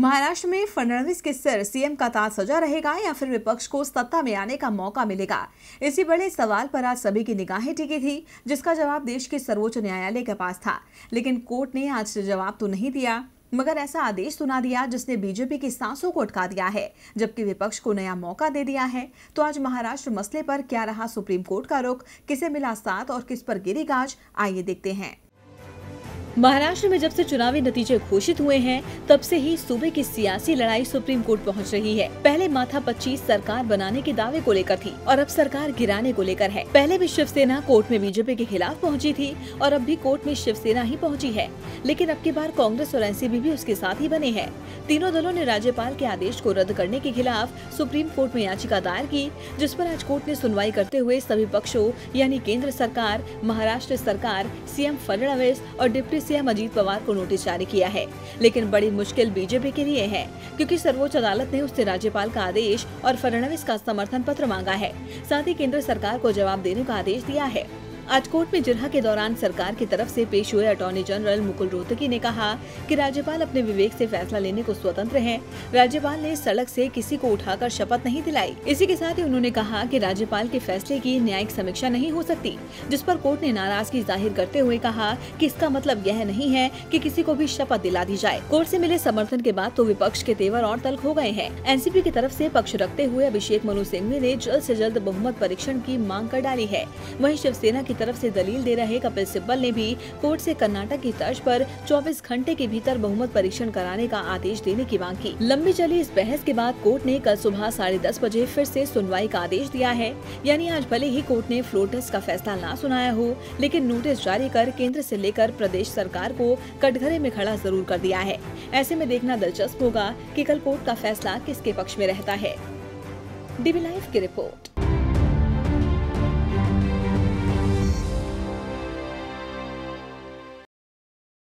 महाराष्ट्र में फडणवीस के सिर सीएम का ताज सजा रहेगा या फिर विपक्ष को सत्ता में आने का मौका मिलेगा, इसी बड़े सवाल पर आज सभी की निगाहें टिकी थी, जिसका जवाब देश के सर्वोच्च न्यायालय के पास था। लेकिन कोर्ट ने आज जवाब तो नहीं दिया, मगर ऐसा आदेश सुना दिया जिसने बीजेपी की सांसों को अटका दिया है, जबकि विपक्ष को नया मौका दे दिया है। तो आज महाराष्ट्र मसले पर क्या रहा सुप्रीम कोर्ट का रुख, किसे मिला साथ और किस पर गिरी गाज, आइए देखते हैं। महाराष्ट्र में जब से चुनावी नतीजे घोषित हुए हैं, तब से ही सूबे की सियासी लड़ाई सुप्रीम कोर्ट पहुंच रही है। पहले माथा 25 सरकार बनाने के दावे को लेकर थी और अब सरकार गिराने को लेकर है। पहले भी शिवसेना कोर्ट में बीजेपी के खिलाफ पहुंची थी और अब भी कोर्ट में शिवसेना ही पहुंची है, लेकिन अब की बार कांग्रेस और एनसीपी भी उसके साथ ही बने हैं। तीनों दलों ने राज्यपाल के आदेश को रद्द करने के खिलाफ सुप्रीम कोर्ट में याचिका दायर की, जिस पर आज कोर्ट ने सुनवाई करते हुए सभी पक्षों यानी केंद्र सरकार, महाराष्ट्र सरकार, सीएम फडणवीस और डिप्टी सीएम अजीत पवार को नोटिस जारी किया है। लेकिन बड़ी मुश्किल बीजेपी के लिए है, क्योंकि सर्वोच्च अदालत ने उससे राज्यपाल का आदेश और फडणवीस का समर्थन पत्र मांगा है, साथ ही केंद्र सरकार को जवाब देने का आदेश दिया है। आज कोर्ट में जिरहा के दौरान सरकार की तरफ से पेश हुए अटॉर्नी जनरल मुकुल रोहतकी ने कहा कि राज्यपाल अपने विवेक से फैसला लेने को स्वतंत्र हैं। राज्यपाल ने सड़क से किसी को उठाकर शपथ नहीं दिलाई। इसी के साथ ही उन्होंने कहा कि राज्यपाल के फैसले की न्यायिक समीक्षा नहीं हो सकती, जिस पर कोर्ट ने नाराजगी जाहिर करते हुए कहा कि इसका मतलब यह नहीं है कि किसी को भी शपथ दिला दी जाए। कोर्ट से मिले समर्थन के बाद तो विपक्ष के तेवर और तल्ख हो गए हैं। एनसीपी की तरफ से पक्ष रखते हुए अभिषेक मनु सिंघवी ने जल्द से जल्द बहुमत परीक्षण की मांग कर डाली है। वहीं शिवसेना की तरफ से दलील दे रहे कपिल सिब्बल ने भी कोर्ट से कर्नाटक की तर्ज पर 24 घंटे के भीतर बहुमत परीक्षण कराने का आदेश देने की मांग की। लंबी चली इस बहस के बाद कोर्ट ने कल सुबह 10:30 बजे फिर से सुनवाई का आदेश दिया है। यानी आज भले ही कोर्ट ने फ्लोर टेस्ट का फैसला ना सुनाया हो, लेकिन नोटिस जारी कर केंद्र से लेकर प्रदेश सरकार को कटघरे में खड़ा जरूर कर दिया है। ऐसे में देखना दिलचस्प होगा कि कल कोर्ट का फैसला किसके पक्ष में रहता है। डीबी लाइव की रिपोर्ट।